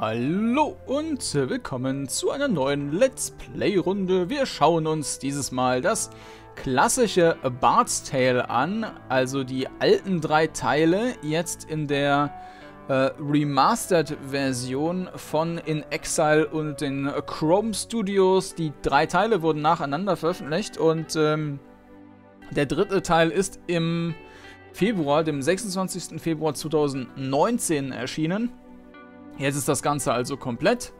Hallo und willkommen zu einer neuen Let's Play Runde. Wir schauen uns dieses Mal das klassische Bard's Tale an, also die alten 3 Teile, jetzt in der Remastered Version von inXile und den Krome Studios. Die 3 Teile wurden nacheinander veröffentlicht und der 3. Teil ist im Februar, dem 26. Februar 2019 erschienen. Jetzt ist das Ganze also komplett.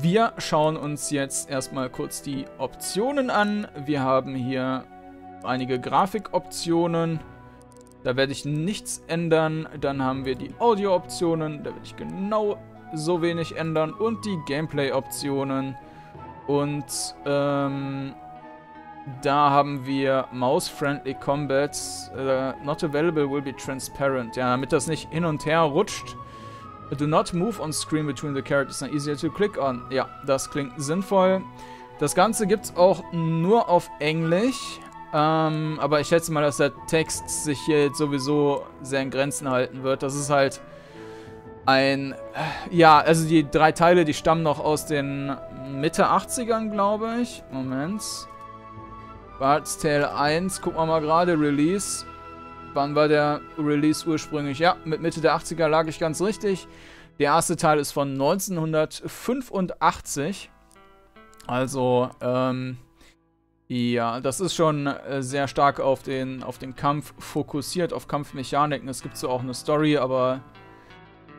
Wir schauen uns jetzt erstmal kurz die Optionen an. Wir haben hier einige Grafikoptionen. Da werde ich nichts ändern. Dann haben wir die Audio-Optionen. Da werde ich genau so wenig ändern. Und die Gameplay-Optionen. Und da haben wir Mouse-Friendly Combats. Not available will be transparent. Ja, damit das nicht hin und her rutscht. Do not move on screen between the characters, not easier to click on. Ja, das klingt sinnvoll. Das Ganze gibt es auch nur auf Englisch. Aber ich schätze mal, dass der Text sich hier jetzt sowieso sehr in Grenzen halten wird. Das ist halt ein... Ja, also die 3 Teile, die stammen noch aus den Mitte 80ern, glaube ich. Moment. Bard's Tale 1, gucken wir mal gerade. Release. Wann war der Release ursprünglich? Ja, mit Mitte der 80er lag ich ganz richtig. Der erste Teil ist von 1985. Also, ja, das ist schon sehr stark auf den Kampf fokussiert, auf Kampfmechaniken. Es gibt so auch eine Story, aber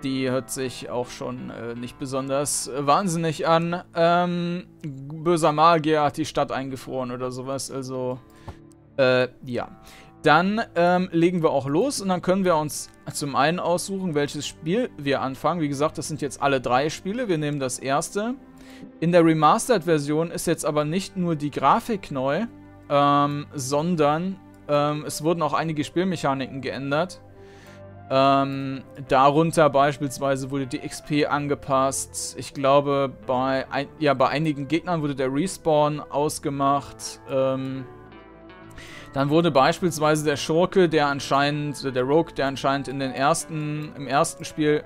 die hört sich auch schon nicht besonders wahnsinnig an. Böser Magier hat die Stadt eingefroren oder sowas, also, ja. Dann legen wir auch los und dann können wir uns zum einen aussuchen, welches Spiel wir anfangen. Wie gesagt, das sind jetzt alle 3 Spiele. Wir nehmen das erste. In der Remastered-Version ist jetzt aber nicht nur die Grafik neu, sondern es wurden auch einige Spielmechaniken geändert. Darunter beispielsweise wurde die XP angepasst. Ich glaube, bei einigen Gegnern wurde der Respawn ausgemacht. Dann wurde beispielsweise der Rogue, der anscheinend im ersten Spiel...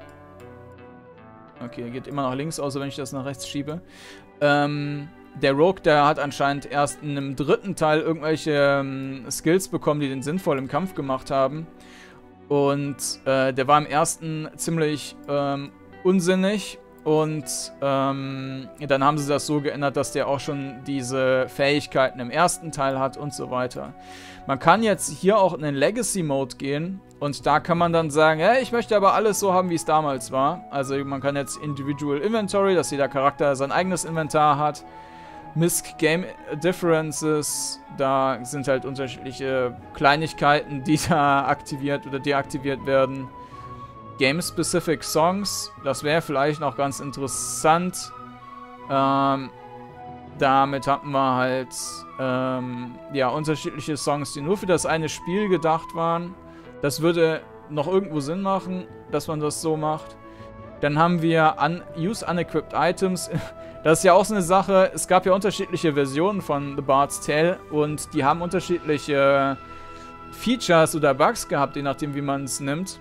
Okay, geht immer nach links, außer wenn ich das nach rechts schiebe. Der Rogue, der hat anscheinend erst in einem 3. Teil irgendwelche Skills bekommen, die den sinnvoll im Kampf gemacht haben. Und der war im 1. ziemlich unsinnig. Und dann haben sie das so geändert, dass der auch schon diese Fähigkeiten im 1. Teil hat und so weiter. Man kann jetzt hier auch in den Legacy-Mode gehen und da kann man dann sagen, hey, ich möchte aber alles so haben, wie es damals war. Also man kann jetzt Individual Inventory, dass jeder Charakter sein eigenes Inventar hat. Misc Game Differences, da sind halt unterschiedliche Kleinigkeiten, die da aktiviert oder deaktiviert werden. Game-specific Songs, das wäre vielleicht noch ganz interessant. Damit hatten wir halt ja, unterschiedliche Songs, die nur für das eine Spiel gedacht waren. Das würde noch irgendwo Sinn machen, dass man das so macht. Dann haben wir Use Unequipped Items. Das ist ja auch so eine Sache. Es gab ja unterschiedliche Versionen von The Bard's Tale und die haben unterschiedliche Features oder Bugs gehabt, je nachdem wie man es nimmt.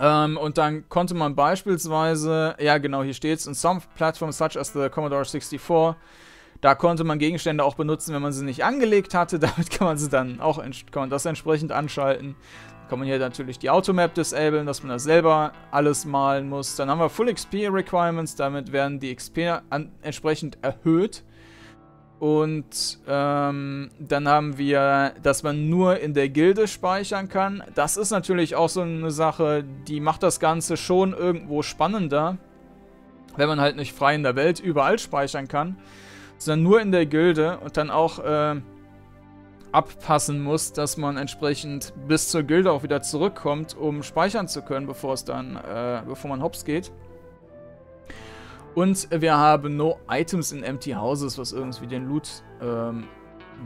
Und dann konnte man beispielsweise, ja genau, hier steht's, in some platforms such as the Commodore 64, da konnte man Gegenstände auch benutzen, wenn man sie nicht angelegt hatte. Damit kann man sie dann auch entsprechend anschalten. Dann kann man hier natürlich die Automap disablen, dass man das selber alles malen muss. Dann haben wir Full XP Requirements, damit werden die XP entsprechend erhöht. Und dann haben wir, dass man nur in der Gilde speichern kann. Das ist natürlich auch so eine Sache, die macht das Ganze schon irgendwo spannender. Wenn man halt nicht frei in der Welt überall speichern kann, sondern nur in der Gilde und dann auch abpassen muss, dass man entsprechend bis zur Gilde auch wieder zurückkommt, um speichern zu können, bevor man hops geht. Und wir haben No Items in Empty Houses, was irgendwie den Loot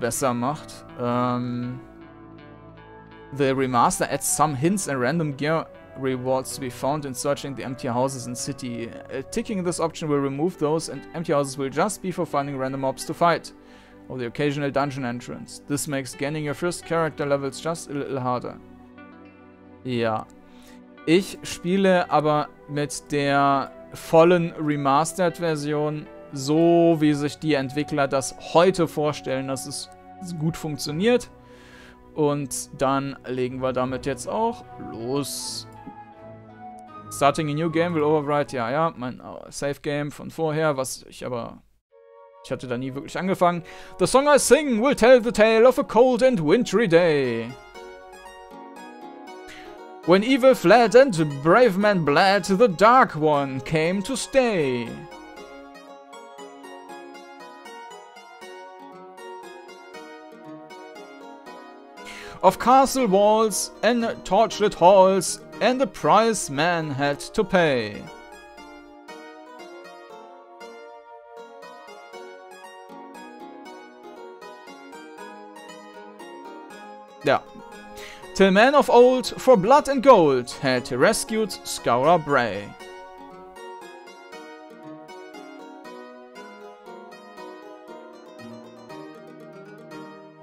besser macht. The Remaster adds some hints and random gear rewards to be found in searching the empty houses in city. Ticking this option will remove those and empty houses will just be for finding random mobs to fight. Or the occasional dungeon entrance. This makes gaining your first character levels just a little harder. Ja. Ich spiele aber mit der vollen Remastered-Version, so wie sich die Entwickler das heute vorstellen, dass es gut funktioniert. Und dann legen wir damit jetzt auch los. Starting a new game will overwrite, ja, mein Save Game von vorher, was ich aber... Ich hatte da nie wirklich angefangen. The song I sing will tell the tale of a cold and wintry day. When evil fled and brave men bled, the dark one came to stay. Of castle walls and torchlit halls, and the price man had to pay. Yeah. Till men of old, for blood and gold, had rescued Skara Brae.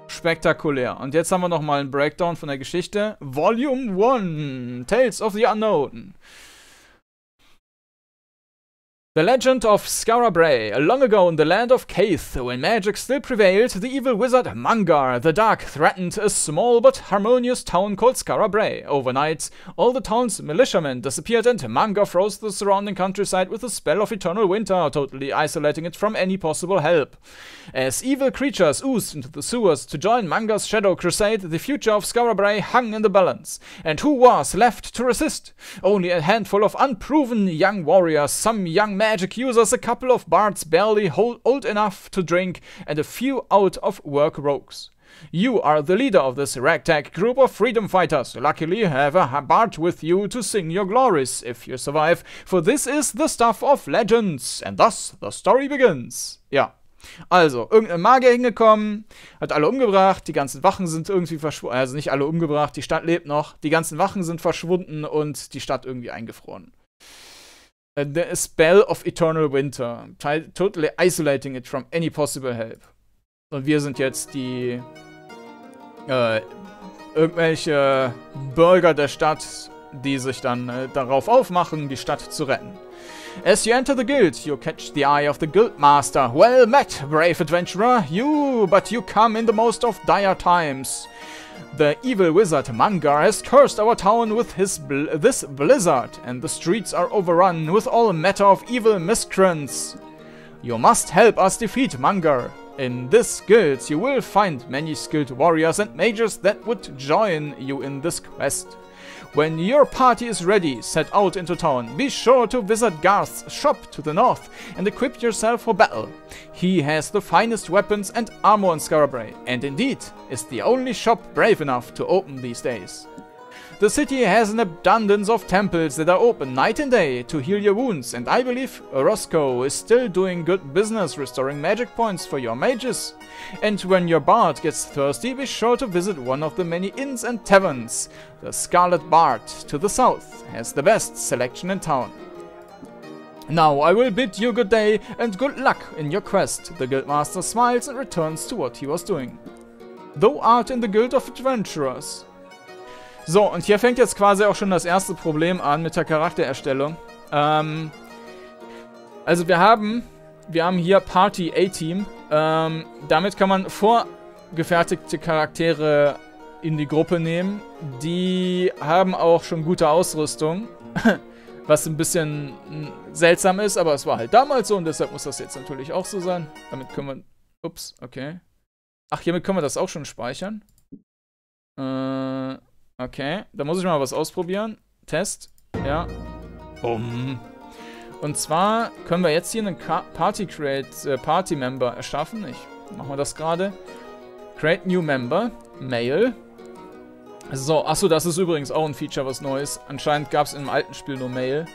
Spektakulär. Und jetzt haben wir nochmal einen Breakdown von der Geschichte. Volume 1, Tales of the Unknown. The legend of Skara Brae. Long ago in the land of Caith, when magic still prevailed, the evil wizard Mangar the Dark threatened a small but harmonious town called Skara Brae. Overnight, all the town's militiamen disappeared and Mangar froze the surrounding countryside with a spell of eternal winter, totally isolating it from any possible help. As evil creatures oozed into the sewers to join Mangar's shadow crusade, the future of Skara Brae hung in the balance. And who was left to resist? Only a handful of unproven young warriors, some young men magic users, a couple of bards barely old enough to drink, and a few out-of-work rogues. You are the leader of this ragtag group of freedom fighters. Luckily, have a bard with you to sing your glories if you survive, for this is the stuff of legends, and thus the story begins. Ja, also, irgendein Magier hingekommen, hat alle umgebracht, die ganzen Wachen sind irgendwie verschwunden, also nicht alle umgebracht, die Stadt lebt noch, die ganzen Wachen sind verschwunden und die Stadt irgendwie eingefroren. The Spell of Eternal Winter. Totally isolating it from any possible help. Und wir sind jetzt die irgendwelche Bürger der Stadt, die sich dann darauf aufmachen, die Stadt zu retten. As you enter the guild, you catch the eye of the guild master. Well met, brave adventurer. But you come in the most of dire times. The evil wizard Mangar has cursed our town with his this blizzard, and the streets are overrun with all matter of evil miscreants. You must help us defeat Mangar. In this guild you will find many skilled warriors and mages that would join you in this quest. When your party is ready, set out into town. Be sure to visit Garth's shop to the north and equip yourself for battle. He has the finest weapons and armor in Skara Brae, and indeed is the only shop brave enough to open these days. The city has an abundance of temples that are open night and day to heal your wounds, and I believe Orozco is still doing good business restoring magic points for your mages. And when your bard gets thirsty, be sure to visit one of the many inns and taverns. The Scarlet Bard to the south has the best selection in town. Now I will bid you good day and good luck in your quest. The guildmaster smiles and returns to what he was doing. Thou art in the guild of adventurers. So, und hier fängt jetzt quasi auch schon das erste Problem an mit der Charaktererstellung. Also wir haben hier Party A-Team. Damit kann man vorgefertigte Charaktere in die Gruppe nehmen. Die haben auch schon gute Ausrüstung, was ein bisschen seltsam ist, aber es war halt damals so und deshalb muss das jetzt natürlich auch so sein. Damit können wir... Ups, okay. Ach, hiermit können wir das auch schon speichern. Okay, da muss ich mal was ausprobieren. Test, ja. Bumm. Und zwar können wir jetzt hier einen Party Member erschaffen. Ich mache mal das gerade. Create New Member, Mail. So, achso, das ist übrigens auch ein Feature, was Neues. Anscheinend gab es im alten Spiel nur Mail.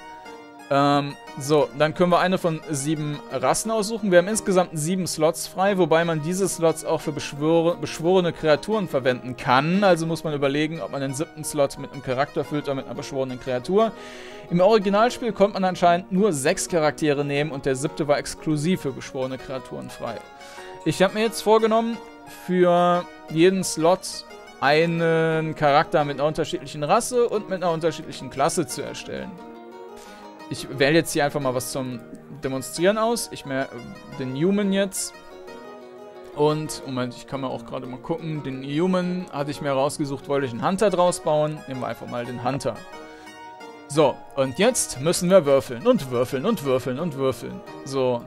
So, dann können wir eine von 7 Rassen aussuchen. Wir haben insgesamt 7 Slots frei, wobei man diese Slots auch für beschworene Kreaturen verwenden kann. Also muss man überlegen, ob man den 7. Slot mit einem Charakter füllt oder mit einer beschworenen Kreatur. Im Originalspiel konnte man anscheinend nur 6 Charaktere nehmen und der 7. war exklusiv für beschworene Kreaturen frei. Ich habe mir jetzt vorgenommen, für jeden Slot einen Charakter mit einer unterschiedlichen Rasse und mit einer unterschiedlichen Klasse zu erstellen. Ich wähle jetzt hier einfach mal was zum Demonstrieren aus. Ich merke den Human jetzt. Und, Moment, ich kann mir auch gerade mal gucken. Den Human hatte ich mir rausgesucht, wollte ich einen Hunter draus bauen. Nehmen wir einfach mal den Hunter. So, und jetzt müssen wir würfeln und würfeln und würfeln und würfeln. So.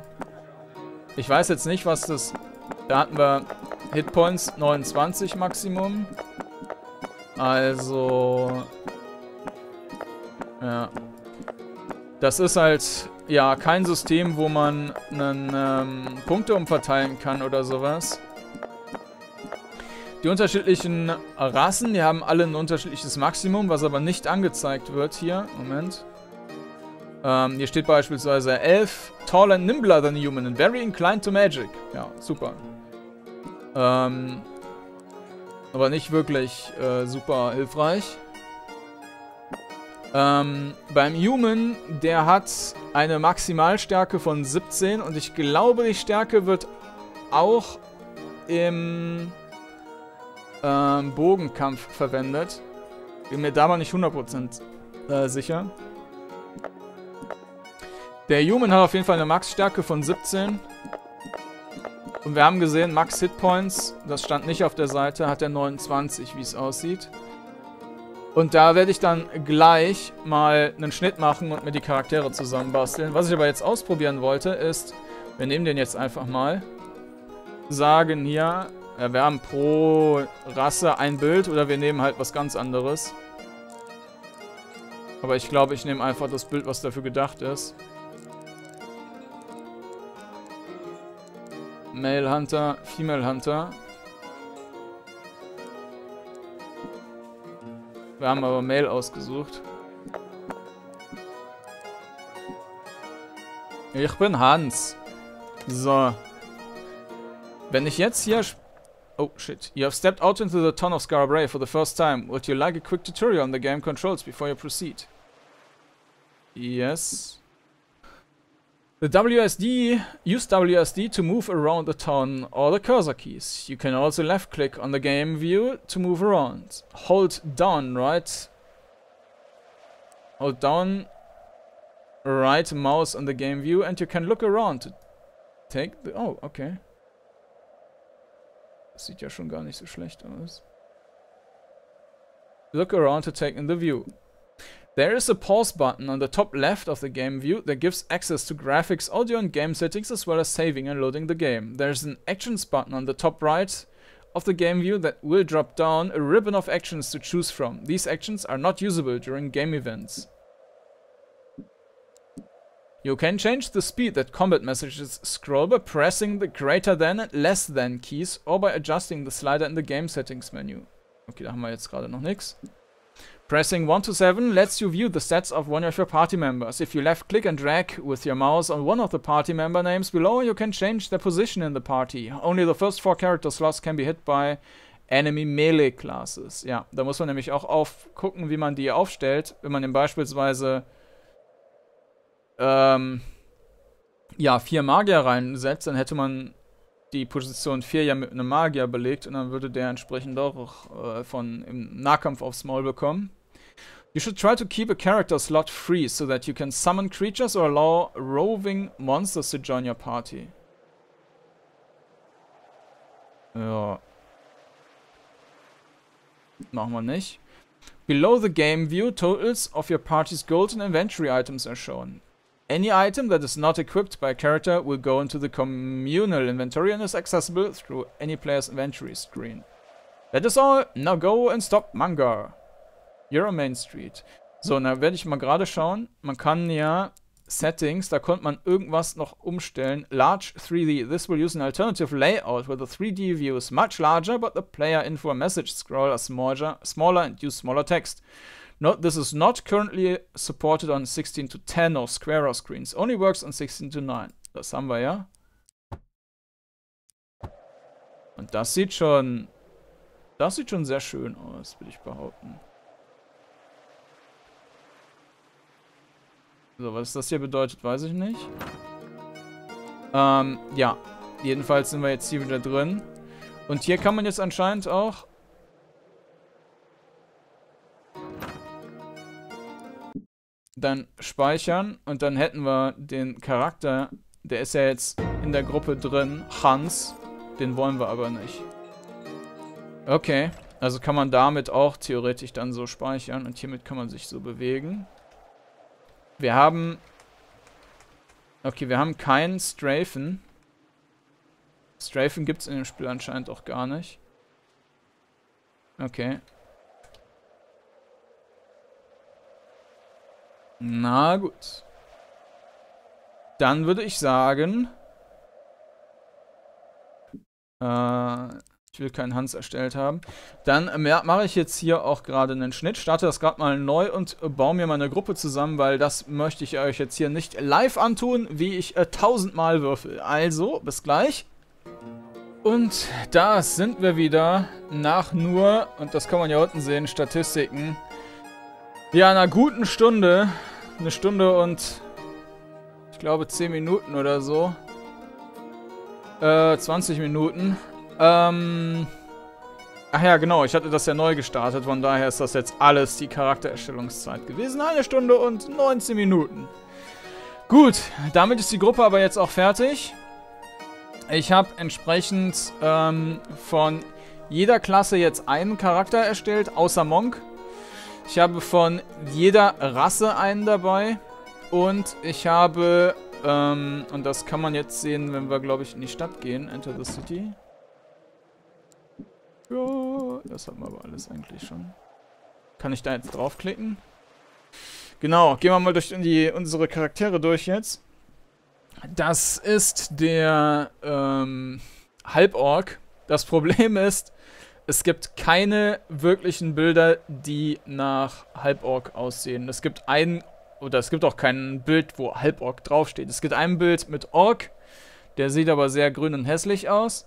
Ich weiß jetzt nicht, was das... Da hatten wir Hitpoints 29 Maximum. Also... Ja. Das ist halt, ja, kein System, wo man einen Punkte umverteilen kann oder sowas. Die unterschiedlichen Rassen, die haben alle ein unterschiedliches Maximum, was aber nicht angezeigt wird hier. Moment. Hier steht beispielsweise Elf, taller and nimbler than human and very inclined to magic. Ja, super. Aber nicht wirklich super hilfreich. Beim Human, der hat eine Maximalstärke von 17 und ich glaube, die Stärke wird auch im Bogenkampf verwendet. Bin mir da mal nicht 100% sicher. Der Human hat auf jeden Fall eine Max-Stärke von 17. Und wir haben gesehen, Max-Hitpoints, das stand nicht auf der Seite, hat er 29, wie es aussieht. Und da werde ich dann gleich mal einen Schnitt machen und mir die Charaktere zusammenbasteln. Was ich aber jetzt ausprobieren wollte, ist, wir nehmen den jetzt einfach mal, sagen hier, ja, wir haben pro Rasse ein Bild oder wir nehmen halt was ganz anderes. Aber ich glaube, ich nehme einfach das Bild, was dafür gedacht ist. Male Hunter, Female Hunter. Wir haben aber Mail ausgesucht. Ich bin Hans. So. Wenn ich jetzt hier... Oh, shit. You have stepped out into the town of Skara Brae for the first time. Would you like a quick tutorial on the game controls before you proceed? Yes. The Use WSD to move around the town or the cursor keys. You can also left click on the game view to move around. Hold down right mouse on the game view and you can look around to take the... Oh, okay. Das sieht ja schon gar nicht so schlecht aus. Look around to take in the view. There is a pause button on the top left of the game view that gives access to graphics, audio and game settings as well as saving and loading the game. There is an actions button on the top right of the game view that will drop down a ribbon of actions to choose from. These actions are not usable during game events. You can change the speed that combat messages scroll by pressing the greater than and less than keys or by adjusting the slider in the game settings menu. Okay, da haben wir jetzt gerade noch nichts. Pressing 1 to 7 lets you view the stats of one of your party members. If you left click and drag with your mouse on one of the party member names below, you can change their position in the party. Only the first 4 character slots can be hit by enemy melee classes. Ja, da muss man nämlich auch aufgucken, wie man die aufstellt. Wenn man den beispielsweise ja, 4 Magier reinsetzt, dann hätte man die Position 4 ja mit einem Magier belegt und dann würde der entsprechend auch im Nahkampf aufs Maul bekommen. You should try to keep a character slot free so that you can summon creatures or allow roving monsters to join your party. Ja. Machen wir nicht. Below the game view, totals of your party's gold and inventory items are shown. Any item that is not equipped by a character will go into the communal inventory and is accessible through any player's inventory screen. That is all. Now go and stop Mangar. You're on Main Street. So, da werde ich mal gerade schauen. Man kann ja Settings, da konnte man irgendwas noch umstellen. Large 3D. This will use an alternative layout where the 3D view is much larger, but the player info and message scroll are smaller and use smaller text. No, this is not currently supported on 16 to 10 or squarer screens. Only works on 16 to 9. Das haben wir ja. Und das sieht schon sehr schön aus, würde ich behaupten. So, was das hier bedeutet, weiß ich nicht. Ja, jedenfalls sind wir jetzt hier wieder drin. Und hier kann man jetzt anscheinend auch... dann speichern und dann hätten wir den Charakter, der ist ja jetzt in der Gruppe drin, Hans, den wollen wir aber nicht. Okay, also kann man damit auch theoretisch dann so speichern und hiermit kann man sich so bewegen. Wir haben, okay, wir haben keinen Strafen. Strafen gibt es in dem Spiel anscheinend auch gar nicht. Okay. Na gut. Dann würde ich sagen, ich will keinen Hans erstellt haben. Dann mache ich jetzt hier auch gerade einen Schnitt, starte das gerade mal neu und baue mir meine Gruppe zusammen, weil das möchte ich euch jetzt hier nicht live antun, wie ich 1000 Mal würfel. Also, bis gleich. Und da sind wir wieder nach nur, und das kann man ja unten sehen, Statistiken. Ja, einer guten Stunde, eine Stunde und ich glaube 10 Minuten oder so, 20 Minuten. Ach ja, genau, ich hatte das ja neu gestartet, von daher ist das jetzt alles die Charaktererstellungszeit gewesen. Eine Stunde und 19 Minuten. Gut, damit ist die Gruppe aber jetzt auch fertig. Ich habe entsprechend von jeder Klasse jetzt einen Charakter erstellt, außer Monk. Ich habe von jeder Rasse einen dabei und ich habe, und das kann man jetzt sehen, wenn wir, glaube ich, in die Stadt gehen, Enter the City. Ja, das haben wir aber alles eigentlich schon. Kann ich da jetzt draufklicken? Genau, gehen wir mal durch unsere Charaktere durch jetzt. Das ist der Halborg. Das Problem ist, es gibt keine wirklichen Bilder, die nach Halborg aussehen. Es gibt auch kein Bild, wo Halborg draufsteht. Es gibt ein Bild mit Org, der sieht aber sehr grün und hässlich aus.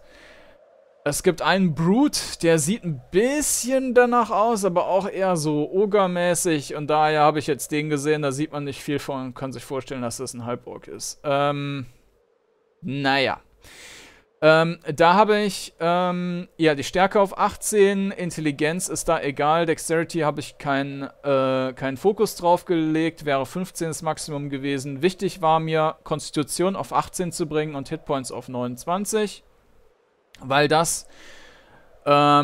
Es gibt einen Brute, der sieht ein bisschen danach aus, aber auch eher so ogermäßig. Und daher habe ich jetzt den gesehen, da sieht man nicht viel von und kann sich vorstellen, dass das ein Halborg ist. Naja. Da habe ich ja, die Stärke auf 18, Intelligenz ist da egal, Dexterity habe ich keinen Fokus drauf gelegt, wäre 15 das Maximum gewesen. Wichtig war mir, Konstitution auf 18 zu bringen und Hitpoints auf 29. Weil das, da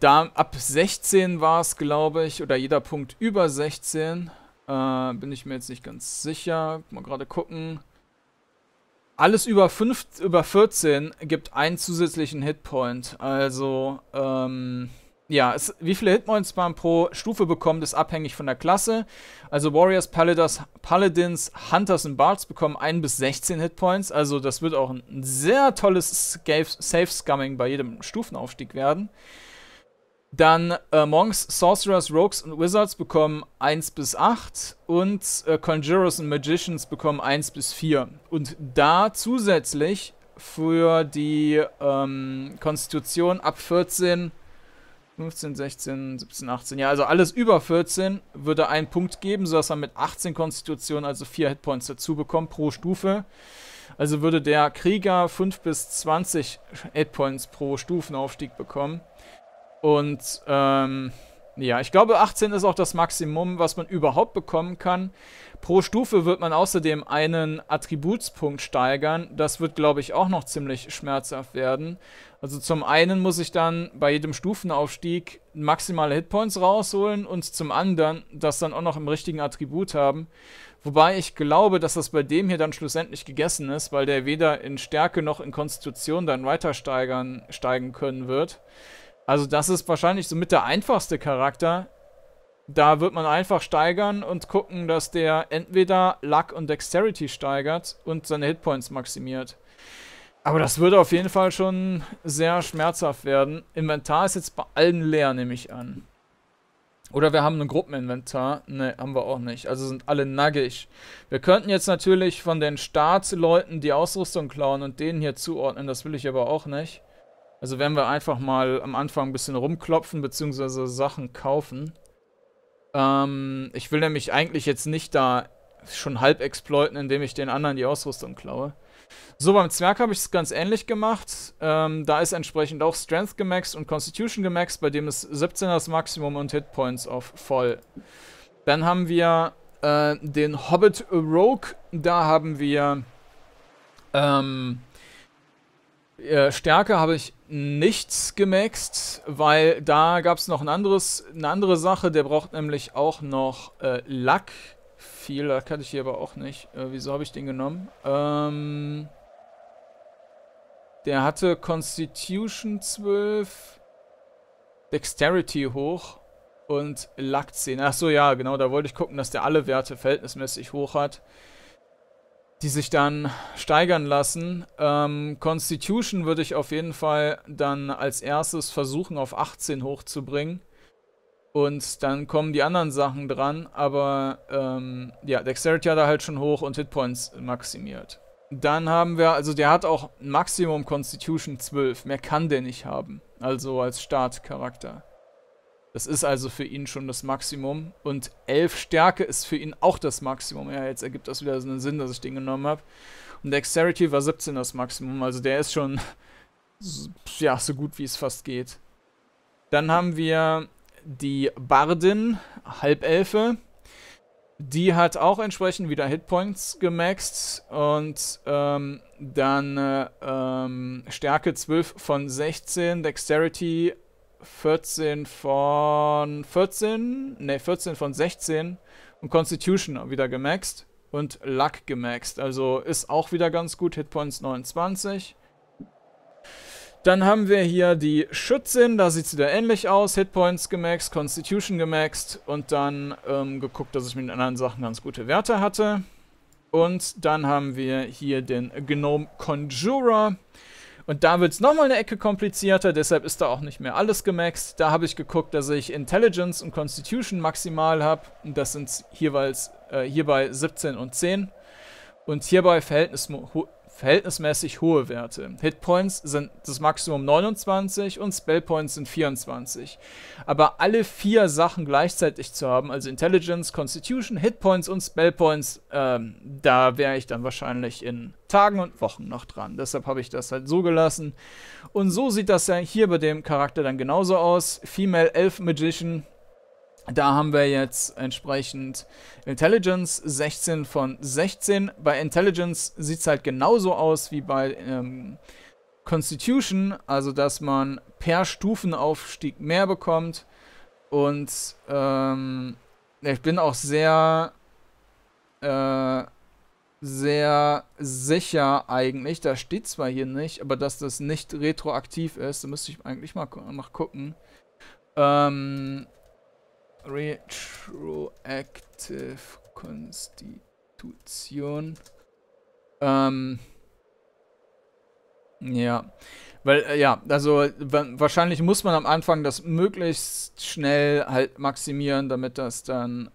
ab 16 war es, glaube ich, oder jeder Punkt über 16, bin ich mir jetzt nicht ganz sicher, mal gerade gucken. Alles über 14 gibt einen zusätzlichen Hitpoint, also, ja, wie viele Hitpoints man pro Stufe bekommt, ist abhängig von der Klasse. Also Warriors, Paladins, Hunters und Bards bekommen 1 bis 16 Hitpoints. Also das wird auch ein sehr tolles Safe-Scumming bei jedem Stufenaufstieg werden. Dann Monks, Sorcerers, Rogues und Wizards bekommen 1 bis 8. Und Conjurers und Magicians bekommen 1 bis 4. Und da zusätzlich für die Konstitution ab 14... 15, 16, 17, 18. Ja, also alles über 14 würde einen Punkt geben, sodass man mit 18 Konstitutionen, also 4 Hitpoints dazu bekommt pro Stufe. Also würde der Krieger 5 bis 20 Hitpoints pro Stufenaufstieg bekommen. Und ja, ich glaube 18 ist auch das Maximum, was man überhaupt bekommen kann. Pro Stufe wird man außerdem einen Attributspunkt steigern. Das wird, glaube ich, auch noch ziemlich schmerzhaft werden. Also zum einen muss ich dann bei jedem Stufenaufstieg maximale Hitpoints rausholen und zum anderen das dann auch noch im richtigen Attribut haben. Wobei ich glaube, dass das bei dem hier dann schlussendlich gegessen ist, weil der weder in Stärke noch in Konstitution dann weiter steigen können wird. Also das ist wahrscheinlich somit der einfachste Charakter. Da wird man einfach steigern und gucken, dass der entweder Luck und Dexterity steigert und seine Hitpoints maximiert. Aber das würde auf jeden Fall schon sehr schmerzhaft werden. Inventar ist jetzt bei allen leer, nehme ich an. Oder wir haben ein Gruppeninventar. Ne, haben wir auch nicht. Also sind alle nackig. Wir könnten jetzt natürlich von den Startleuten die Ausrüstung klauen und denen hier zuordnen. Das will ich aber auch nicht. Also werden wir einfach mal am Anfang ein bisschen rumklopfen, beziehungsweise Sachen kaufen. Ich will nämlich eigentlich jetzt nicht da schon halb exploiten, indem ich den anderen die Ausrüstung klaue. So, beim Zwerg habe ich es ganz ähnlich gemacht. Da ist entsprechend auch Strength gemaxt und Constitution gemaxt, bei dem ist 17 das Maximum und Hitpoints auf voll. Dann haben wir den Hobbit Rogue. Da haben wir Stärke habe ich nichts gemaxt, weil da gab es noch eine andere Sache. Der braucht nämlich auch noch Lack. Viel Lack hatte ich hier aber auch nicht. Wieso habe ich den genommen? Der hatte Constitution 12, Dexterity hoch und Lack 10. Achso, ja, genau, da wollte ich gucken, dass der alle Werte verhältnismäßig hoch hat, die sich dann steigern lassen. Constitution würde ich auf jeden Fall dann als erstes versuchen, auf 18 hochzubringen. Und dann kommen die anderen Sachen dran, aber ja, Dexterity hat er halt schon hoch und Hitpoints maximiert. Dann haben wir, also der hat auch Maximum Constitution 12, mehr kann der nicht haben, also als Startcharakter. Das ist also für ihn schon das Maximum und 11 Stärke ist für ihn auch das Maximum. Ja, jetzt ergibt das wieder so einen Sinn, dass ich den genommen habe. Und Dexterity war 17 das Maximum, also der ist schon ja, so gut wie es fast geht. Dann haben wir die Bardin, Halbelfe. Die hat auch entsprechend wieder Hitpoints gemaxt und dann Stärke 12 von 16, Dexterity 14 von 16 und Constitution wieder gemaxt und Luck gemaxt. Also ist auch wieder ganz gut, Hitpoints 29. Dann haben wir hier die Schützin, da sieht sie wieder ähnlich aus. Hitpoints gemaxt, Constitution gemaxt und dann geguckt, dass ich mit den anderen Sachen ganz gute Werte hatte. Und dann haben wir hier den Gnome Conjurer. Und da wird es nochmal eine Ecke komplizierter, deshalb ist da auch nicht mehr alles gemaxt. Da habe ich geguckt, dass ich Intelligence und Constitution maximal habe. Das sind jeweils hierbei 17 und 10. Und hierbei verhältnismäßig hohe Werte. Hitpoints sind das Maximum 29 und Spellpoints sind 24. Aber alle vier Sachen gleichzeitig zu haben, also Intelligence, Constitution, Hitpoints und Spellpoints, da wäre ich dann wahrscheinlich in Tagen und Wochen noch dran. Deshalb habe ich das halt so gelassen. Und so sieht das ja hier bei dem Charakter dann genauso aus. Female Elf Magician. Da haben wir jetzt entsprechend Intelligence 16 von 16. Bei Intelligence sieht es halt genauso aus wie bei Constitution, also dass man per Stufenaufstieg mehr bekommt. Und ich bin auch sehr, sehr sicher eigentlich, da steht zwar hier nicht, aber dass das nicht retroaktiv ist, da müsste ich eigentlich mal gucken. Retroactive Konstitution. Ja. Weil, ja, also wahrscheinlich muss man am Anfang das möglichst schnell halt maximieren, damit das dann,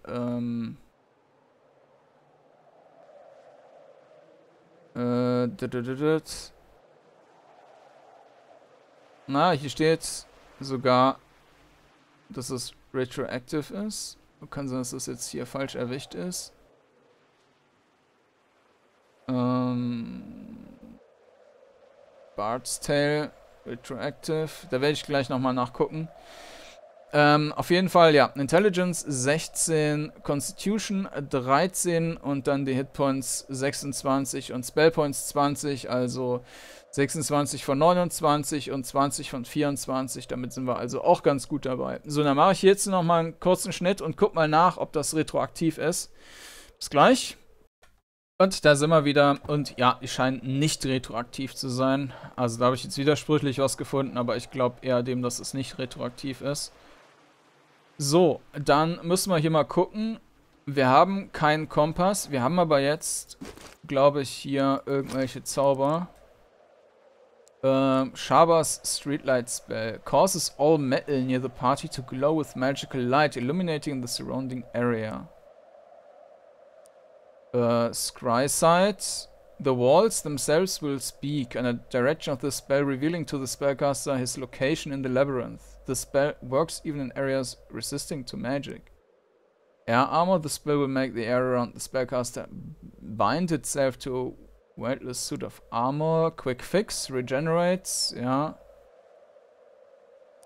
na, hier steht sogar, dass es retroactive ist. Kann sein, dass das jetzt hier falsch erwischt ist. Bard's Tale retroactive. Da werde ich gleich nochmal nachgucken. Auf jeden Fall, ja. Intelligence 16, Constitution 13 und dann die Hitpoints 26 und Spellpoints 20. Also 26 von 29 und 20 von 24. Damit sind wir also auch ganz gut dabei. So, dann mache ich jetzt nochmal einen kurzen Schnitt und guck mal nach, ob das retroaktiv ist. Bis gleich. Und da sind wir wieder. Und ja, die scheinen nicht retroaktiv zu sein. Also da habe ich jetzt widersprüchlich was gefunden, aber ich glaube eher dem, dass es nicht retroaktiv ist. So, dann müssen wir hier mal gucken. Wir haben keinen Kompass. Wir haben aber jetzt, glaube ich, hier irgendwelche Zauber. Shaba's Streetlight Spell causes all metal near the party to glow with magical light, illuminating the surrounding area. Scry Sight. The walls themselves will speak, and a direction of the spell revealing to the spellcaster his location in the labyrinth. The spell works even in areas resisting to magic. Air armor. The spell will make the area around the spellcaster bind itself to a weightless suit of armor. Quick Fix regenerates, ja.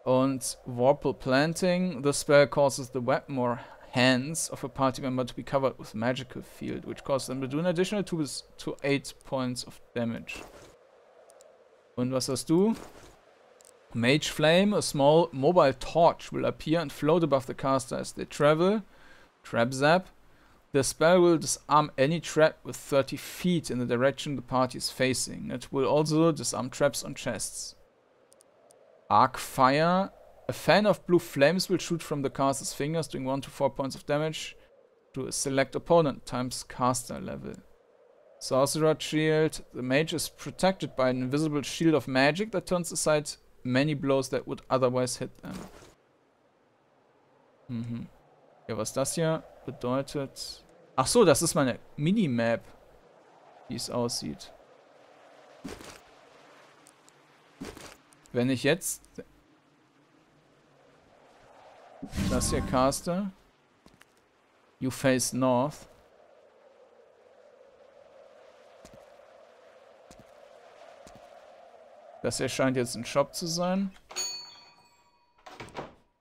Und Warple Planting. The spell causes the weapon or hands of a party member to be covered with magical field, which causes them to do an additional 2 to 8 points of damage. Und was hast du? Mage Flame, a small mobile torch will appear and float above the caster as they travel. Trap Zap. The spell will disarm any trap with 30 feet in the direction the party is facing. It will also disarm traps on chests. Arc Fire. A fan of blue flames will shoot from the caster's fingers, doing 1 to 4 points of damage to a select opponent times caster level. Sorcerer Shield. The mage is protected by an invisible shield of magic that turns aside many blows that would otherwise hit them. Mhm. Ja, was das hier bedeutet... Ach so, das ist meine Minimap, wie es aussieht. Wenn ich jetzt das hier caste, you face north. Das hier scheint jetzt ein Shop zu sein.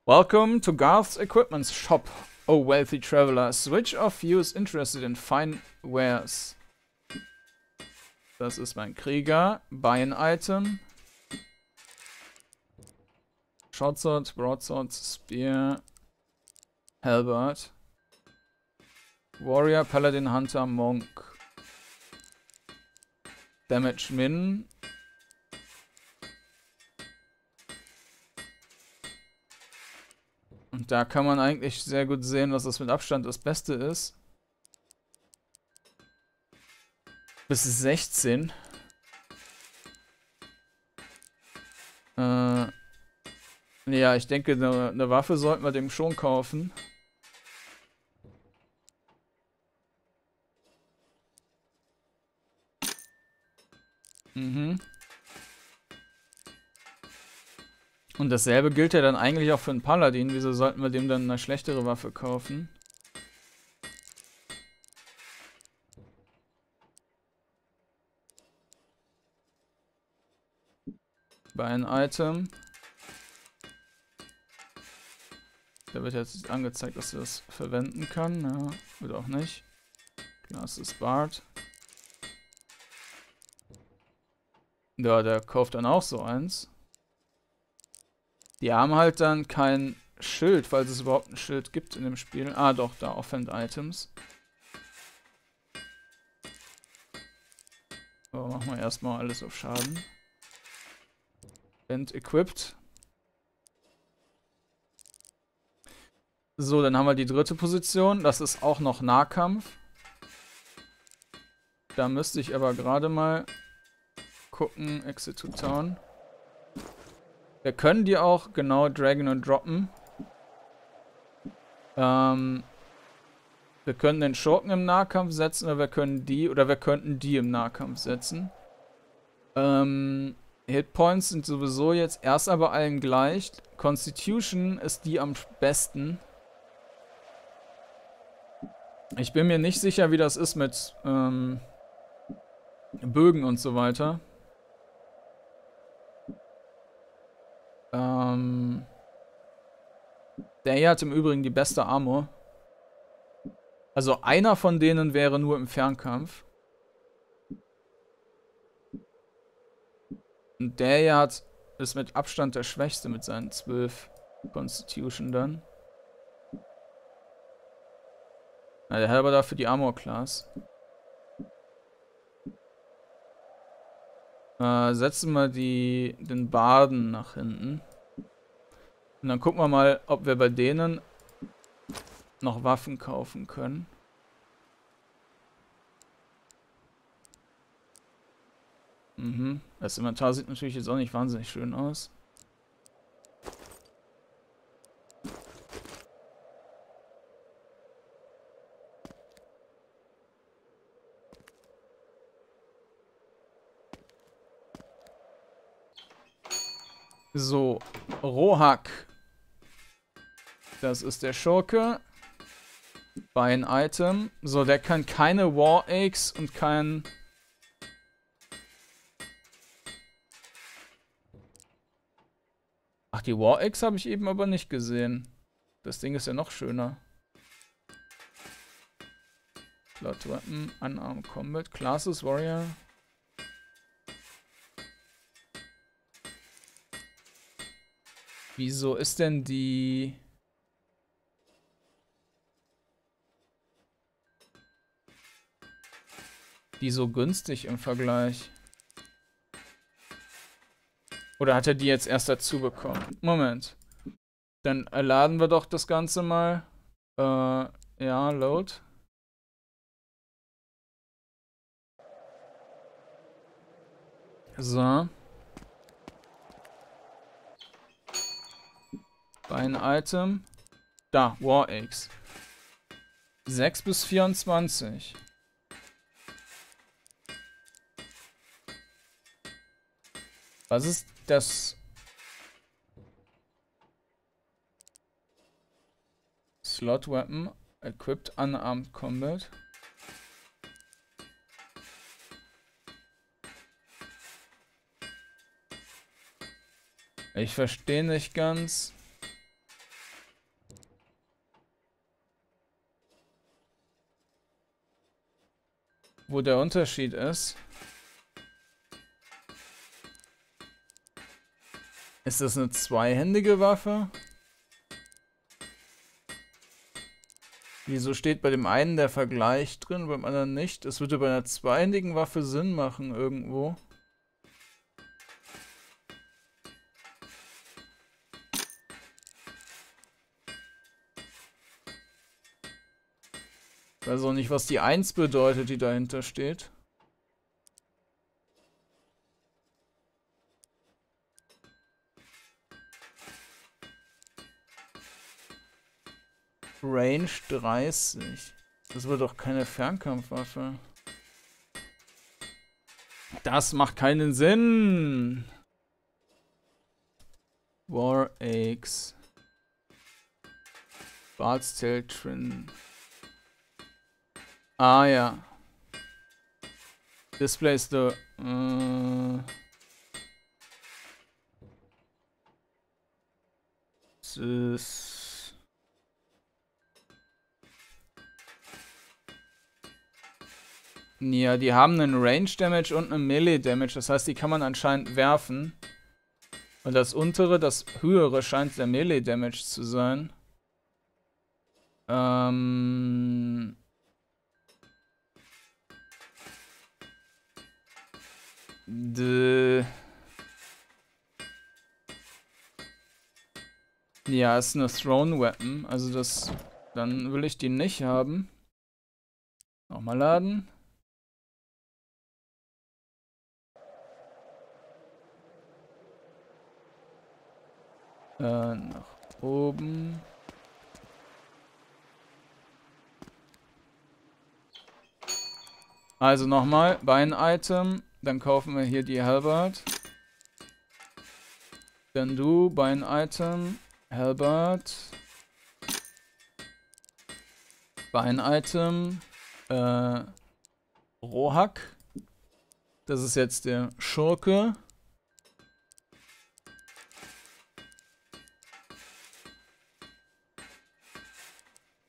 Welcome to Garth's Equipment Shop. Oh, wealthy travelers, which of you is interested in fine wares? Das ist mein Krieger. Buy an item. Shortsword, Broadsword, Spear, Halberd. Warrior, Paladin, Hunter, Monk. Damage Min. Und da kann man eigentlich sehr gut sehen, dass das mit Abstand das Beste ist. Bis 16. Ja, ich denke, eine Waffe sollten wir dem schon kaufen. Mhm. Und dasselbe gilt ja dann eigentlich auch für einen Paladin. Wieso sollten wir dem dann eine schlechtere Waffe kaufen? Bei einem Item. Da wird jetzt angezeigt, dass er das verwenden kann. Ja, wird auch nicht. Glas ist Bard. Ja, der kauft dann auch so eins. Die haben halt dann kein Schild, falls es überhaupt ein Schild gibt in dem Spiel. Ah doch, da Offhand Items. So, machen wir erstmal alles auf Schaden. And equipped. So, dann haben wir die dritte Position. Das ist auch noch Nahkampf. Da müsste ich aber gerade mal gucken. Exit to Town. Wir können die auch genau draggen und droppen. Wir können den Schurken im Nahkampf setzen, oder wir könnten die im Nahkampf setzen. Hitpoints sind sowieso jetzt erst aber allen gleich. Constitution ist die am besten. Ich bin mir nicht sicher, wie das ist mit Bögen und so weiter. Der hier hat im Übrigen die beste Armor. Also einer von denen wäre nur im Fernkampf. Und der hier ist mit Abstand der Schwächste mit seinen 12 Constitution dann. Na, der hat aber dafür die Armor-Class. Setzen wir den Barden nach hinten. Und dann gucken wir mal, ob wir bei denen noch Waffen kaufen können. Mhm. Das Inventar sieht natürlich jetzt auch nicht wahnsinnig schön aus. So, Rohak. Das ist der Schurke. Bei einem Item. So, der kann keine War Aches und kein... Ach, die War Aches habe ich eben aber nicht gesehen. Das Ding ist ja noch schöner. Light Weapon, Unarmed Combat, Classes, Warrior. Wieso ist denn die... die so günstig im Vergleich? Oder hat er die jetzt erst dazu bekommen? Moment. Dann laden wir doch das Ganze mal. Ja, load. So. Ein Item. Da, War Axe. 6 bis 24. Was ist das? Slot Weapon. Equipped Unarmed Combat. Ich verstehe nicht ganz. Wo der Unterschied ist. Ist das eine zweihändige Waffe? Wieso steht bei dem einen der Vergleich drin, beim anderen nicht? Es würde bei einer zweihändigen Waffe Sinn machen irgendwo. Ich weiß auch nicht, was die 1 bedeutet, die dahinter steht. Range 30. Das wird doch keine Fernkampfwaffe. Das macht keinen Sinn. War Axe. Bard's Tale Trin. Ah ja. Displays the... es ist... ja, die haben einen Range-Damage und einen Melee-Damage. Das heißt, die kann man anscheinend werfen. Und das untere, das höhere scheint der Melee-Damage zu sein. Ja, ist eine Thrown-Weapon. Also das... dann will ich die nicht haben. Nochmal laden. Nach oben. Also nochmal, Bein-Item. Dann kaufen wir hier die Halberd. Dann du, Bein-Item, Halberd. Bein-Item, Rohak. Das ist jetzt der Schurke.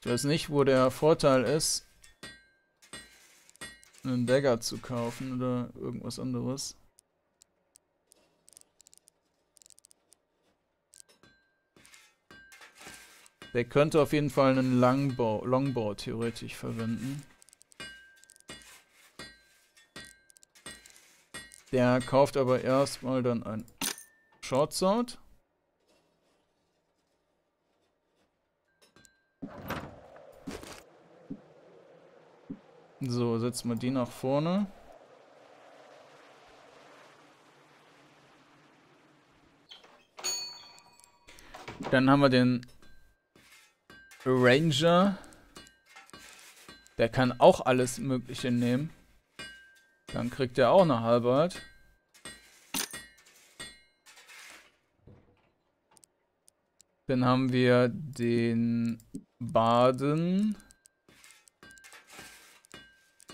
Ich weiß nicht, wo der Vorteil ist, einen Dagger zu kaufen oder irgendwas anderes. Der könnte auf jeden Fall einen Longbow theoretisch verwenden. Der kauft aber erstmal dann ein Shortsword. So, setzen wir die nach vorne. Dann haben wir den Ranger. Der kann auch alles Mögliche nehmen. Dann kriegt er auch eine Halbert. Dann haben wir den Barden.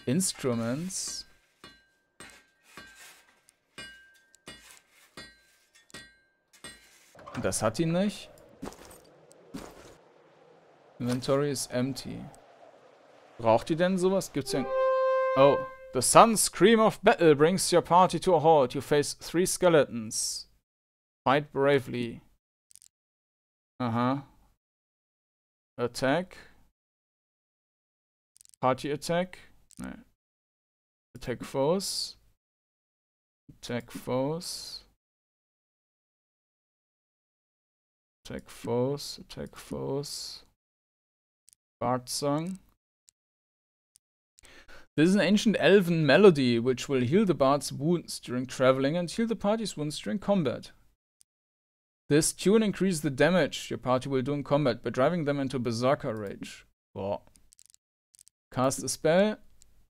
Instruments. Das hat ihn nicht. Inventory is empty. Braucht ihr denn sowas? Gibt's denn... Oh. The sudden scream of battle brings your party to a halt. You face 3 skeletons. Fight bravely. Aha. Attack. Party attack. Nee. Attack foes. Attack foes. Attack foes. Attack foes. Bard song. This is an ancient elven melody which will heal the bard's wounds during traveling and heal the party's wounds during combat. This tune increases the damage your party will do in combat by driving them into berserker rage. Boah. Cast a spell.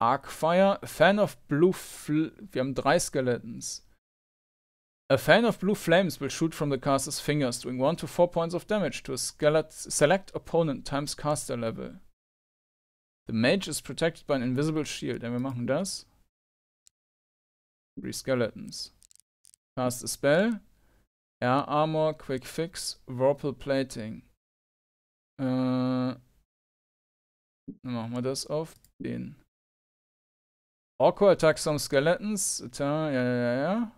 Arc Fire. Fan of blue Wir haben 3 Skeletons. A fan of blue flames will shoot from the caster's fingers, doing 1 to 4 points of damage to a select opponent times caster level. The mage is protected by an invisible shield. Und wir machen das. 3 Skeletons. Cast a spell. Air Armor, Quick Fix, Vorpal Plating. Dann machen wir das auf den. Orko attacks some skeletons. Ja.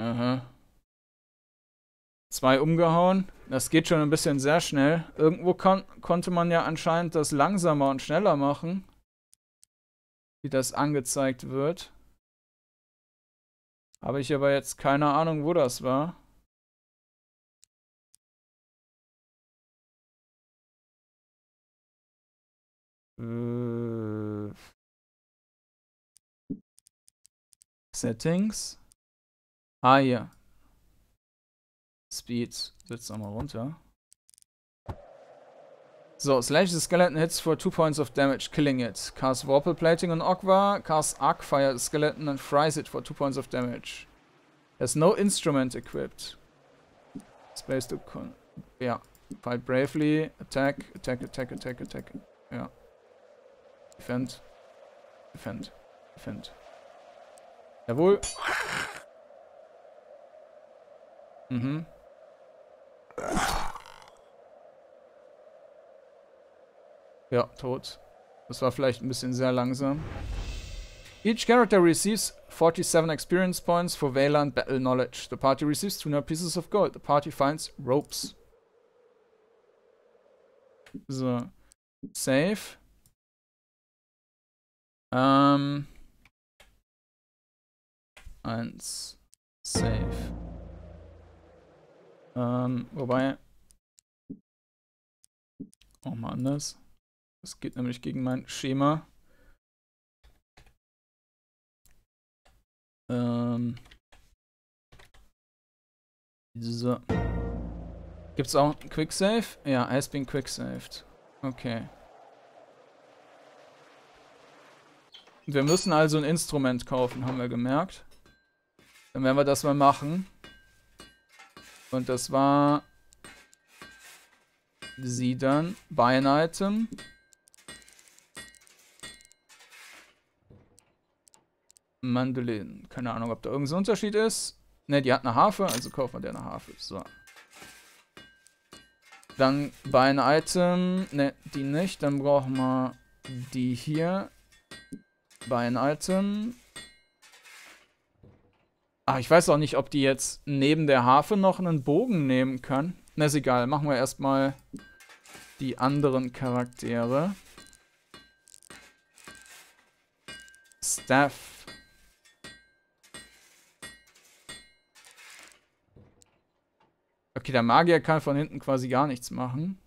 Aha. 2 umgehauen. Das geht schon ein bisschen sehr schnell. Irgendwo konnte man ja anscheinend das langsamer und schneller machen, wie das angezeigt wird. Habe ich aber jetzt keine Ahnung, wo das war. Settings. Ah, hier. Speed. Setz nochmal runter. So, slash the skeleton hits for 2 points of damage, killing it. Cast Vorpal Plating on Ogvar, cast Arc Fire the skeleton and fries it for 2 points of damage. There's no instrument equipped. Space to con... Ja. Fight bravely, attack, attack, attack, attack, attack. Ja. Defend. Defend. Defend. Jawohl. Mhm. Ja, tot. Das war vielleicht ein bisschen sehr langsam. Each character receives 47 experience points for Valorant Battle Knowledge. The party receives 200 pieces of gold. The party finds ropes. So. Save. Eins. Save. Wobei... Auch mal anders. Das geht nämlich gegen mein Schema. So. Gibt es auch ein Quicksave? Ja, has been quicksaved. Okay. Wir müssen also ein Instrument kaufen, haben wir gemerkt. Dann werden wir das mal machen. Und das war... Sie dann. Buy an Item. Mandolin. Keine Ahnung, ob da irgendein Unterschied ist. Ne, die hat eine Harfe, also kaufen wir der eine Harfe. So. Dann bei einem Item. Ne, die nicht. Dann brauchen wir die hier. Bei einem Item. Ach, ich weiß auch nicht, ob die jetzt neben der Harfe noch einen Bogen nehmen kann. Na, ist egal. Machen wir erstmal die anderen Charaktere. Staff. Okay, der Magier kann von hinten quasi gar nichts machen.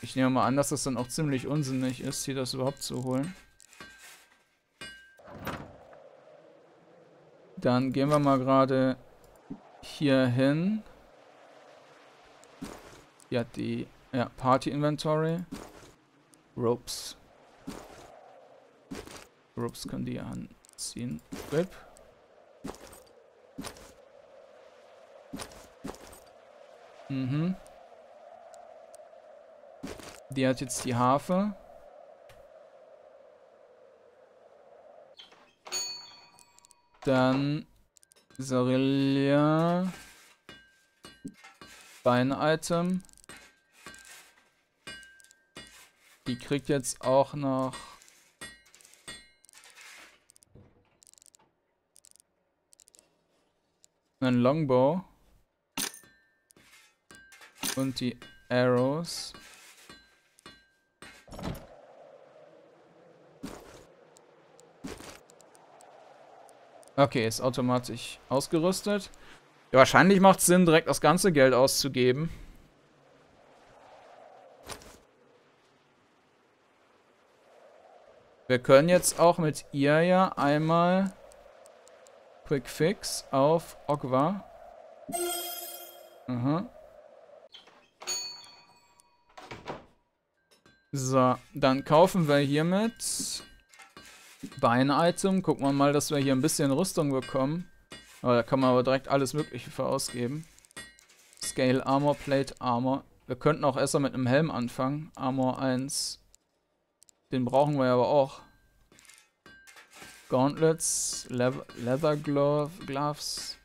Ich nehme mal an, dass das dann auch ziemlich unsinnig ist, hier das überhaupt zu holen. Dann gehen wir mal gerade hier hin. Hier hat die Party Inventory. Ropes. Ropes können die anziehen. Whip. Mhm. Die hat jetzt die Harfe. Dann Sarelia. Bein-Item. Die kriegt jetzt auch noch einen Longbow. Und die Arrows. Okay, ist automatisch ausgerüstet. Ja, wahrscheinlich macht es Sinn, direkt das ganze Geld auszugeben. Wir können jetzt auch mit ihr ja einmal Quick Fix auf Ogwa. Mhm. So, dann kaufen wir hiermit Bein-Item. Gucken wir mal, dass wir hier ein bisschen Rüstung bekommen. Aber da kann man aber direkt alles Mögliche für ausgeben. Scale Armor, Plate Armor. Wir könnten auch erstmal mit einem Helm anfangen. Armor 1. Den brauchen wir aber auch. Gauntlets, Leather Gloves,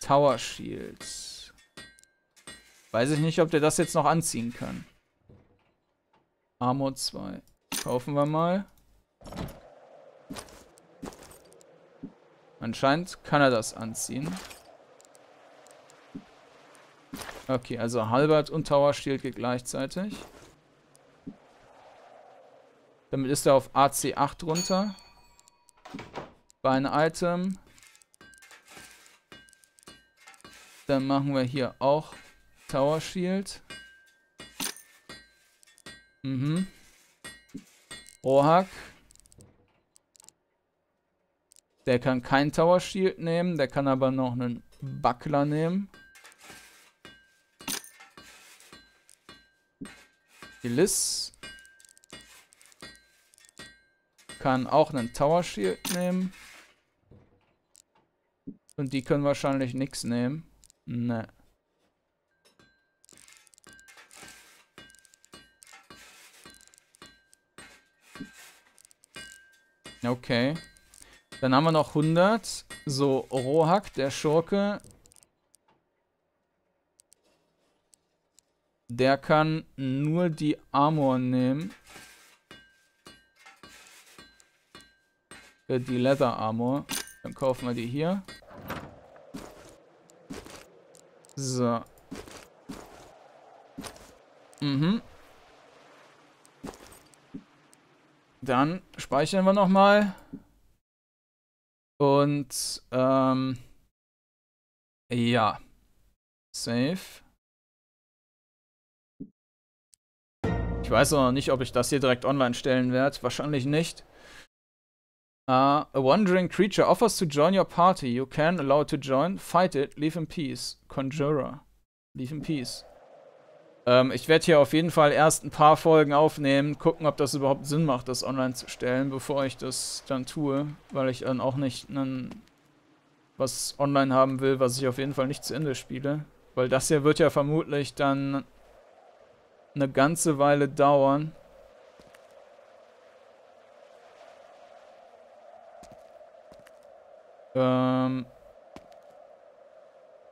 Tower Shield. Weiß ich nicht, ob wir das jetzt noch anziehen können. Armor 2. Kaufen wir mal. Anscheinend kann er das anziehen. Okay, also Halbert und Tower Shield geht gleichzeitig. Damit ist er auf AC8 runter. Bein-Item. Dann machen wir hier auch Tower Shield. Mhm. Rohak. Der kann kein Tower Shield nehmen, der kann aber noch einen Buckler nehmen. Elis kann auch einen Tower Shield nehmen. Und die können wahrscheinlich nichts nehmen. Ne. Okay. Dann haben wir noch 100. So, Rohak, der Schurke. Der kann nur die Armor nehmen. Die Leather Armor. Dann kaufen wir die hier. So. Mhm. Dann speichern wir nochmal. Und, ja. Save. Ich weiß auch noch nicht, ob ich das hier direkt online stellen werde. Wahrscheinlich nicht. A wandering creature offers to join your party. You can allow to join. Fight it. Leave in peace. Conjurer. Leave in peace. Ich werde hier auf jeden Fall erst ein paar Folgen aufnehmen, gucken, ob das überhaupt Sinn macht, das online zu stellen, bevor ich das dann tue, weil ich dann auch nicht was online haben will, was ich auf jeden Fall nicht zu Ende spiele. Weil das hier wird ja vermutlich dann eine ganze Weile dauern.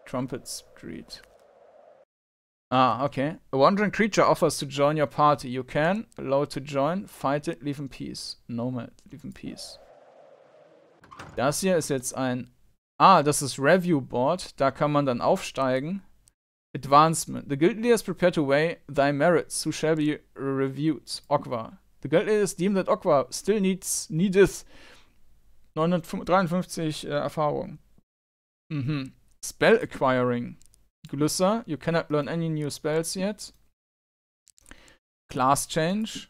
Trumpet Street. Ah, okay. A wandering creature offers to join your party. You can allow to join, fight it, leave in peace. Nomad, leave in peace. Das hier ist jetzt ein... Ah, das ist Review Board. Da kann man dann aufsteigen. Advancement. The guild leader is prepared to weigh thy merits, who shall be reviewed. Ogwa. The guild leader is deemed that Ogwa still needeth 953 Erfahrung. Mhm. Spell acquiring. Glyssa, you cannot learn any new spells yet. Class change.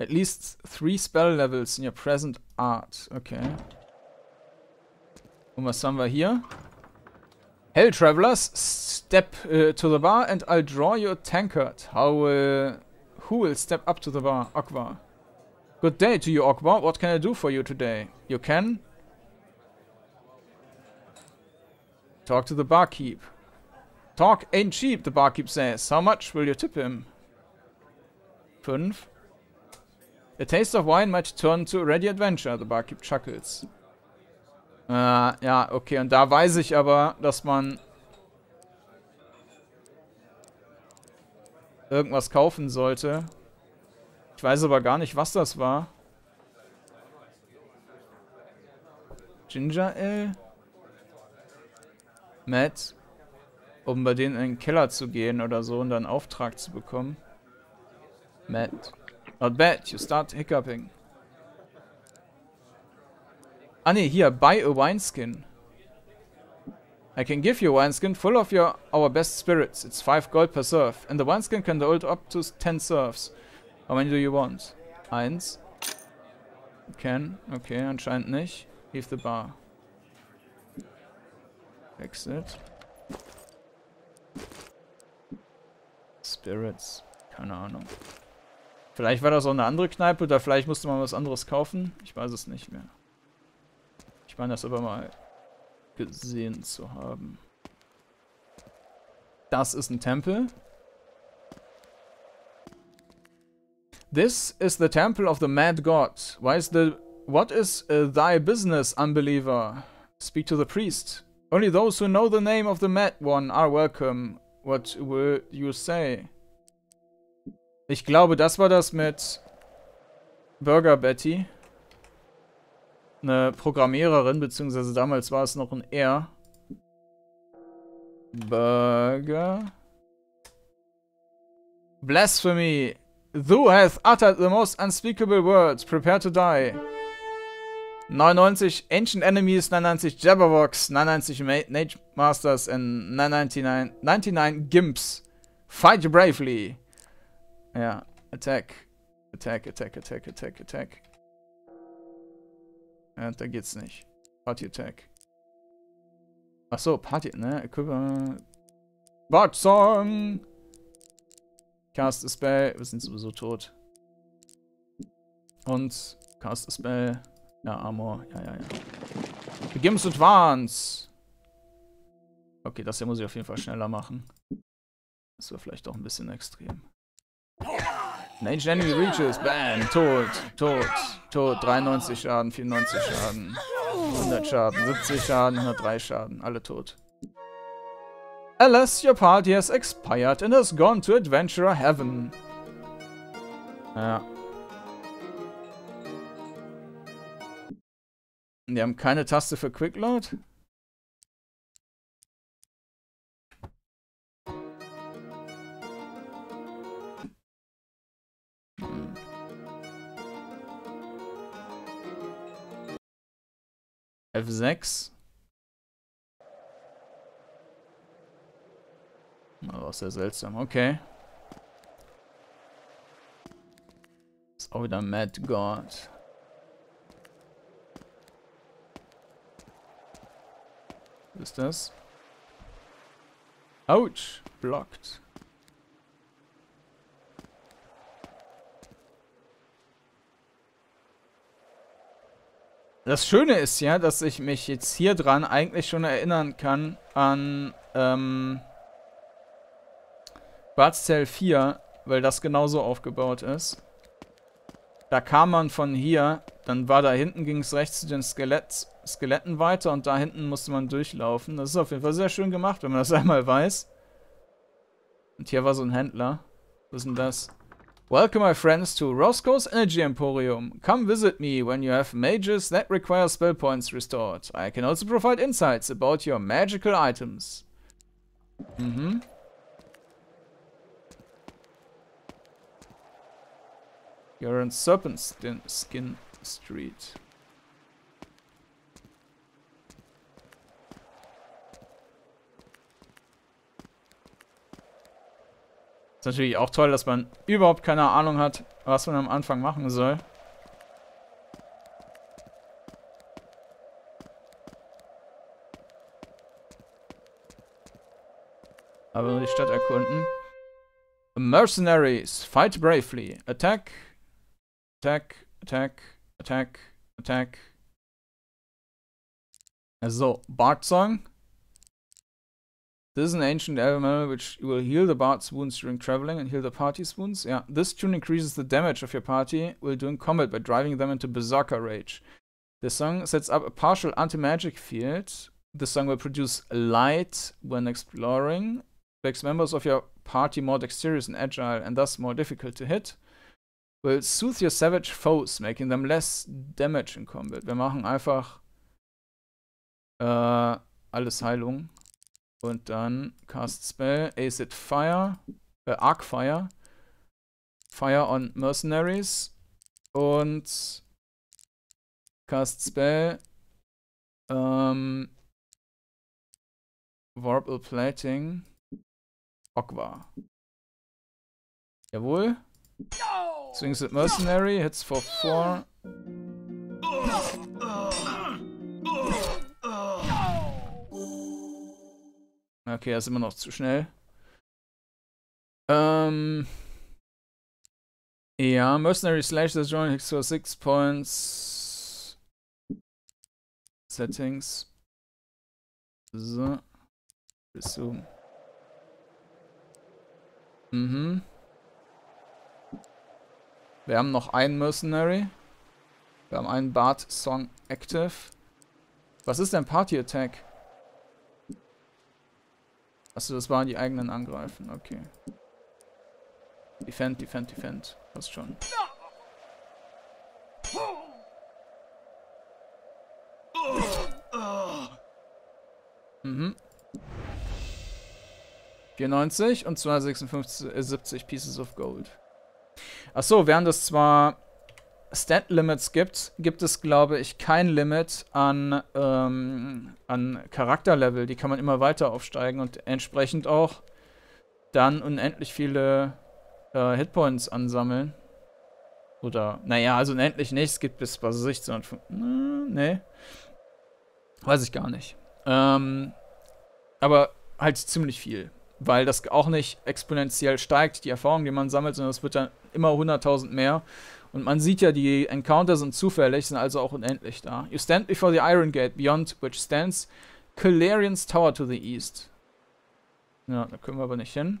At least 3 spell levels in your present art. Okay. Und was haben wir hier? Hail travelers, step to the bar and I'll draw your tankard. Who will step up to the bar? Ogwa. Good day to you, Ogwa. What can I do for you today? You can talk to the barkeep. Talk ain't cheap, the barkeep says. How much will you tip him? 5. A taste of wine might turn to a ready adventure, the barkeep chuckles. Ja, okay. Und da weiß ich aber, dass man irgendwas kaufen sollte. Ich weiß aber gar nicht, was das war. Ginger Ale? Matt? Um bei denen in den Keller zu gehen oder so und dann einen Auftrag zu bekommen. Matt. Not bad, you start hiccuping. Ah ne, hier, buy a wineskin. I can give you a wineskin full of our best spirits. It's 5 gold per serve. And the wineskin can hold up to 10 serves. How many do you want? 1. Can. Okay, anscheinend nicht. Leave the bar. Exit. Spirits. Keine Ahnung. Vielleicht war das auch eine andere Kneipe oder vielleicht musste man was anderes kaufen. Ich weiß es nicht mehr. Ich meine das aber mal gesehen zu haben. Das ist ein Tempel. This is the temple of the mad god. What is thy business, unbeliever? Speak to the priest. Only those who know the name of the mad one are welcome. What will you say? Ich glaube, das war das mit Burger Betty. Eine Programmiererin, beziehungsweise damals war es noch ein R. Burger. Blasphemy. Thou hast uttered the most unspeakable words. Prepare to die. 99 Ancient Enemies, 99 Jabberwocks, 99 Mage Masters and 99 Gimps. Fight you bravely. Ja, Attack. Attack, Attack, Attack, Attack, Attack. Ja, da geht's nicht. Party Attack. Achso, Party, ne? Equipment. Bard Song! Cast a Spell. Wir sind sowieso tot. Und Cast a Spell. Ja, Armor. Ja. Begimms Advance! Okay, das hier muss ich auf jeden Fall schneller machen. Das war vielleicht auch ein bisschen extrem. Nage Enemy Reaches, bam, tot, 93 Schaden, 94 Schaden, 100 Schaden, 70 Schaden, 103 Schaden, alle tot. Alas, your party has expired and has gone to Adventurer Heaven. Ja. Die haben keine Taste für Quickload? F6. Das war sehr seltsam. Okay. Ist auch wieder Mad God. Was ist das? Ouch! Blocked. Das Schöne ist ja, dass ich mich jetzt hier dran eigentlich schon erinnern kann an Bard's Tale 4, weil das genauso aufgebaut ist. Da kam man von hier, dann war da hinten, ging es rechts zu den Skeletten weiter und da hinten musste man durchlaufen. Das ist auf jeden Fall sehr schön gemacht, wenn man das einmal weiß. Und hier war so ein Händler. Was ist denn das? Welcome, my friends, to Roscoe's Energy Emporium. Come visit me when you have mages that require spell points restored. I can also provide insights about your magical items. Mhm. You're on Serpent Skin Street. Ist natürlich auch toll, dass man überhaupt keine Ahnung hat, was man am Anfang machen soll. Aber nur die Stadt erkunden. Mercenaries, fight bravely. Attack, attack, attack, attack, attack. Also, Bard Song. This is an ancient element which will heal the bard's wounds during traveling and heal the party's wounds. Yeah, this tune increases the damage of your party will do in combat by driving them into berserker rage. The song sets up a partial anti-magic field. The song will produce light when exploring. Makes members of your party more dexterous and agile and thus more difficult to hit. Will soothe your savage foes, making them less damage in combat. Wir machen einfach alles Heilung. Und dann cast Spell, Acid Fire, Arc Fire. Fire on Mercenaries. Und cast Spell, Vorpal Plating, Ogwa. Jawohl. Swings at Mercenary, hits for 4. Okay, er ist immer noch zu schnell. Ja, Mercenary slash the joint hits for 6 points. Settings. So. Resume. Mhm. Wir haben noch einen Mercenary. Wir haben einen Bard Song active. Was ist denn Party Attack? Achso, das waren die eigenen Angreifen. Okay. Defend, defend, defend. Passt schon. Mhm. 94 und 256, 70 Pieces of Gold. Achso, während es zwar Stat-Limits gibt, gibt es, glaube ich, kein Limit an, an Charakterlevel. Die kann man immer weiter aufsteigen und entsprechend auch dann unendlich viele Hitpoints ansammeln. Oder, naja, also unendlich nicht. Es gibt bis, was weiß ich, 250, nee. Weiß ich gar nicht. Aber halt ziemlich viel. Weil das auch nicht exponentiell steigt, die Erfahrung, die man sammelt, sondern es wird dann immer 100.000 mehr. Und man sieht ja, die Encounter sind zufällig, sind also auch unendlich da. You stand before the Iron Gate, beyond which stands Calarian's Tower to the east. Ja, da können wir aber nicht hin.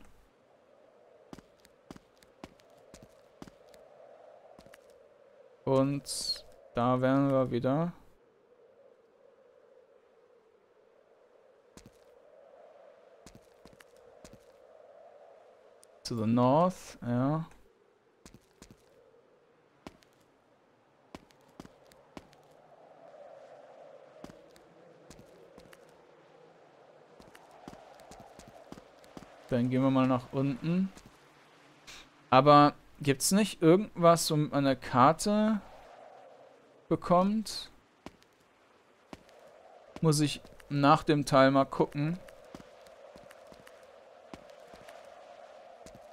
Und da wären wir wieder. To the north, ja. Dann gehen wir mal nach unten. Aber gibt es nicht irgendwas, wo man eine Karte bekommt? Muss ich nach dem Teil mal gucken.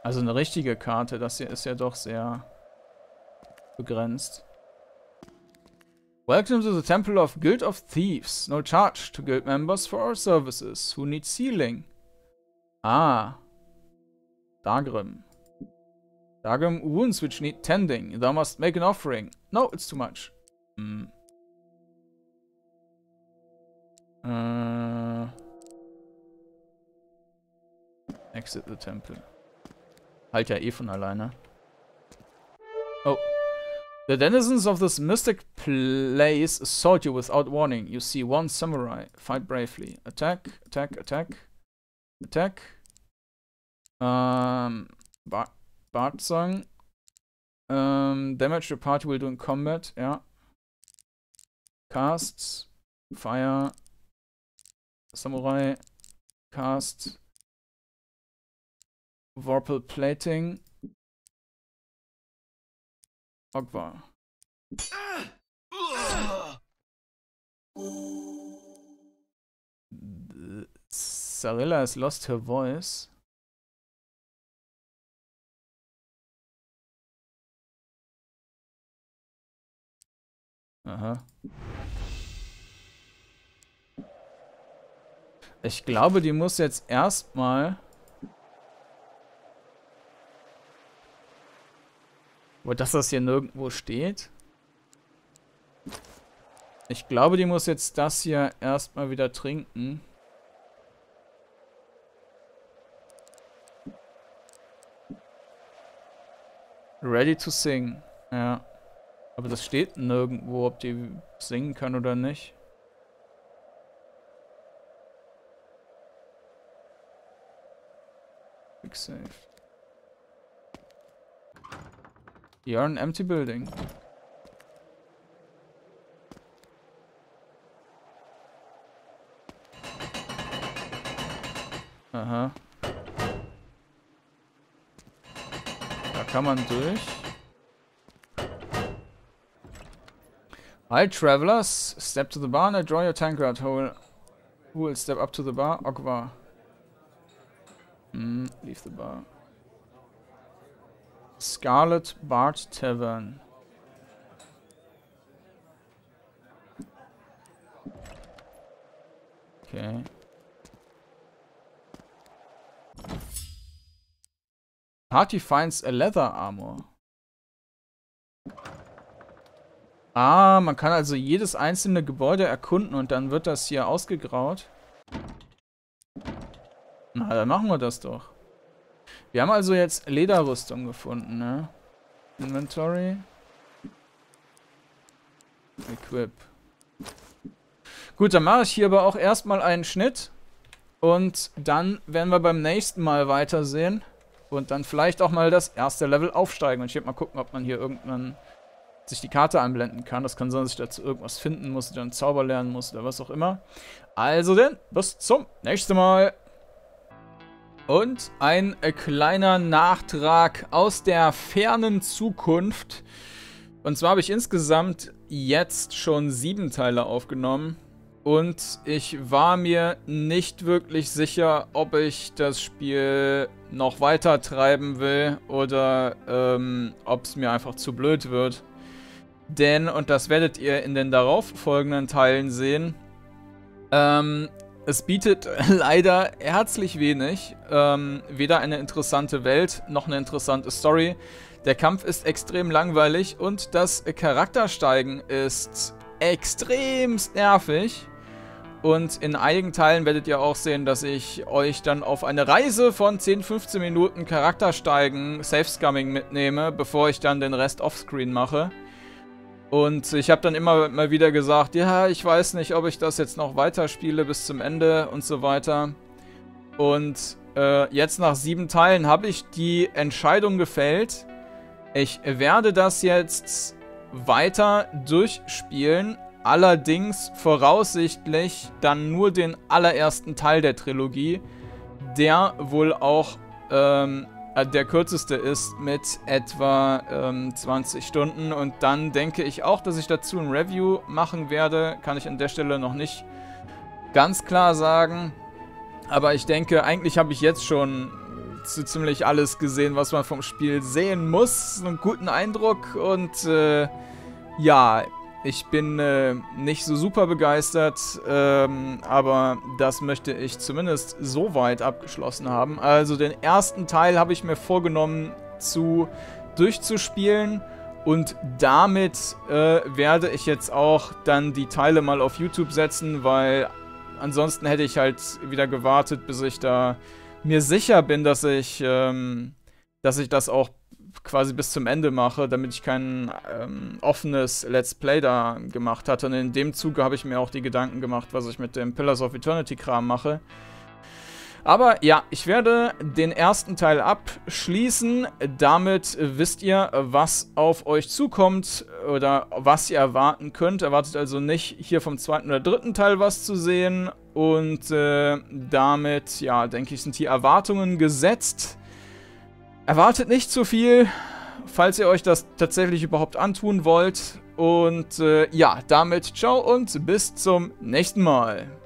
Also eine richtige Karte, das hier ist ja doch sehr begrenzt. Welcome to the Temple of Guild of Thieves. No charge to guild members for our services. Who needs healing? Ah. Dagrim. Dagrim wounds which need tending. Thou must make an offering. No, it's too much. Hm. Exit the temple. Halt ja eh von alleine. Oh. The denizens of this mystic place assault you without warning. You see one samurai. Fight bravely. Attack, attack, attack. Attack. Bard Song. Damage your party will do in combat. Ja. Casts. Fire. Samurai. Cast. Vorpal Plating. Ogwa. Sarilla has lost her voice. Aha. Ich glaube, die muss jetzt erstmal. Aber dass das hier nirgendwo steht. Ich glaube, die muss jetzt das hier erstmal wieder trinken. Ready to sing. Ja. Aber das steht nirgendwo, ob die singen können oder nicht. Quick Save. You are an empty building. Aha. Da kann man durch. Hi, travelers. Step to the bar and I draw your tankard. Who will step up to the bar? Okwa. Leave the bar. Scarlet Bard Tavern. Okay. Party finds a leather armor. Ah, man kann also jedes einzelne Gebäude erkunden und dann wird das hier ausgegraut. Na, dann machen wir das doch. Wir haben also jetzt Lederrüstung gefunden, ne? Inventory. Equip. Gut, dann mache ich hier aber auch erstmal einen Schnitt. Und dann werden wir beim nächsten Mal weitersehen. Und dann vielleicht auch mal das erste Level aufsteigen. Und ich werde mal gucken, ob man hier irgendwann sich die Karte einblenden kann. Das kann sein, dass ich dazu irgendwas finden muss, dann Zauber lernen muss oder was auch immer. Also denn, bis zum nächsten Mal. Und ein kleiner Nachtrag aus der fernen Zukunft. Und zwar habe ich insgesamt jetzt schon 7 Teile aufgenommen. Und ich war mir nicht wirklich sicher, ob ich das Spiel noch weiter treiben will oder ob es mir einfach zu blöd wird. Denn, und das werdet ihr in den darauffolgenden Teilen sehen, es bietet leider herzlich wenig. Weder eine interessante Welt, noch eine interessante Story. Der Kampf ist extrem langweilig und das Charaktersteigen ist extremst nervig. Und in einigen Teilen werdet ihr auch sehen, dass ich euch dann auf eine Reise von 10-15 Minuten Charaktersteigen, Safe-Scumming mitnehme, bevor ich dann den Rest offscreen mache. Und ich habe dann immer mal wieder gesagt, ja, ich weiß nicht, ob ich das jetzt noch weiterspiele bis zum Ende und so weiter. Und jetzt nach 7 Teilen habe ich die Entscheidung gefällt. Ich werde das jetzt weiter durchspielen. Allerdings voraussichtlich dann nur den allerersten Teil der Trilogie, der wohl auch der kürzeste ist mit etwa 20 Stunden. Und dann denke ich auch, dass ich dazu ein Review machen werde. Kann ich an der Stelle noch nicht ganz klar sagen. Aber ich denke, eigentlich habe ich jetzt schon so ziemlich alles gesehen, was man vom Spiel sehen muss. Einen guten Eindruck und ja... Ich bin nicht so super begeistert, aber das möchte ich zumindest so weit abgeschlossen haben. Also den ersten Teil habe ich mir vorgenommen durchzuspielen und damit werde ich jetzt auch dann die Teile mal auf YouTube setzen, weil ansonsten hätte ich halt wieder gewartet, bis ich da mir sicher bin, dass ich das auch quasi bis zum Ende mache, damit ich kein offenes Let's Play da gemacht hatte. Und in dem Zuge habe ich mir auch die Gedanken gemacht, was ich mit dem Pillars of Eternity-Kram mache. Aber ja, ich werde den ersten Teil abschließen. Damit wisst ihr, was auf euch zukommt oder was ihr erwarten könnt. Erwartet also nicht, hier vom 2. oder 3. Teil was zu sehen. Und damit, ja, denke ich, sind die Erwartungen gesetzt. Erwartet nicht zu viel, falls ihr euch das tatsächlich überhaupt antun wollt. Und ja, damit ciao und bis zum nächsten Mal.